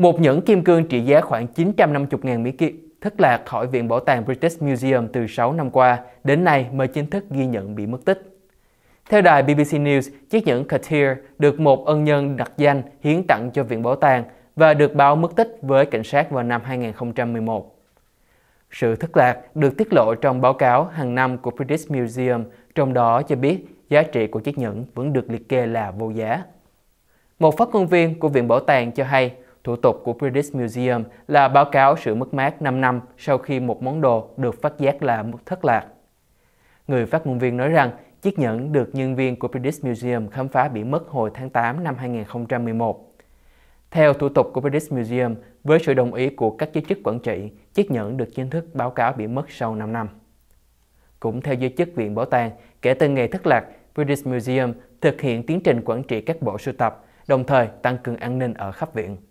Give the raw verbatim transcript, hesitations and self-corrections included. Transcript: Một nhẫn kim cương trị giá khoảng chín trăm năm mươi nghìn Mỹ Kiếp thất lạc khỏi Viện Bảo tàng British Museum từ sáu năm qua, đến nay mới chính thức ghi nhận bị mất tích. Theo đài bê bê xê News, chiếc nhẫn Cartier được một ân nhân đặc danh hiến tặng cho Viện Bảo tàng và được báo mất tích với cảnh sát vào năm hai nghìn không trăm mười một. Sự thất lạc được tiết lộ trong báo cáo hàng năm của British Museum, trong đó cho biết giá trị của chiếc nhẫn vẫn được liệt kê là vô giá. Một phát ngôn viên của Viện Bảo tàng cho hay, thủ tục của British Museum là báo cáo sự mất mát năm năm sau khi một món đồ được phát giác là thất lạc. Người phát ngôn viên nói rằng, chiếc nhẫn được nhân viên của British Museum khám phá bị mất hồi tháng tám năm hai nghìn không trăm mười một. Theo thủ tục của British Museum, với sự đồng ý của các giới chức quản trị, chiếc nhẫn được chính thức báo cáo bị mất sau năm năm. Cũng theo giới chức Viện Bảo tàng, kể từ ngày thất lạc, British Museum thực hiện tiến trình quản trị các bộ sưu tập, đồng thời tăng cường an ninh ở khắp viện.